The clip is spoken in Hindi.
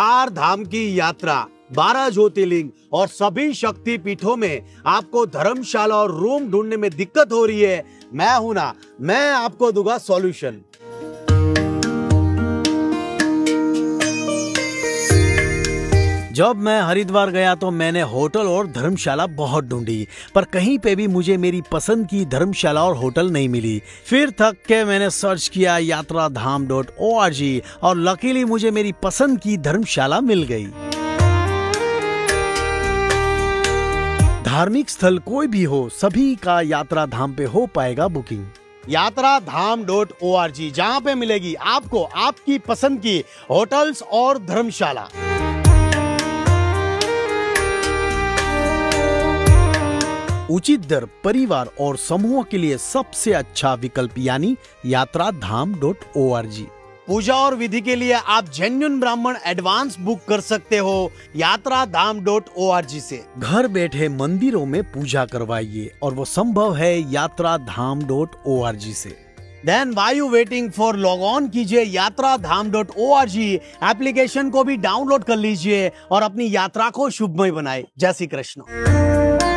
चार धाम की यात्रा, 12 ज्योतिर्लिंग और सभी शक्ति पीठों में आपको धर्मशाला और रूम ढूंढने में दिक्कत हो रही है, मैं हूं ना, मैं आपको दूंगा सॉल्यूशन। जब मैं हरिद्वार गया तो मैंने होटल और धर्मशाला बहुत ढूंढी, पर कहीं पे भी मुझे मेरी पसंद की धर्मशाला और होटल नहीं मिली। फिर थक के मैंने सर्च किया यात्राधाम.org और लकीली मुझे मेरी पसंद की धर्मशाला मिल गई। धार्मिक स्थल कोई भी हो, सभी का यात्राधाम पे हो पाएगा बुकिंग। यात्राधाम.org जहाँ पे मिलेगी आपको आपकी पसंद की होटल्स और धर्मशाला। उचित दर, परिवार और समूह के लिए सबसे अच्छा विकल्प यानी यात्राधाम.org। पूजा और विधि के लिए आप जेन्युइन ब्राह्मण एडवांस बुक कर सकते हो यात्राधाम.org से। घर बैठे मंदिरों में पूजा करवाइए और वो संभव है यात्राधाम.org से। Then why you waiting for? Log on कीजिए यात्राधाम.org एप्लीकेशन को भी डाउनलोड कर लीजिए और अपनी यात्रा को शुभमय बनाए। जय श्री कृष्ण।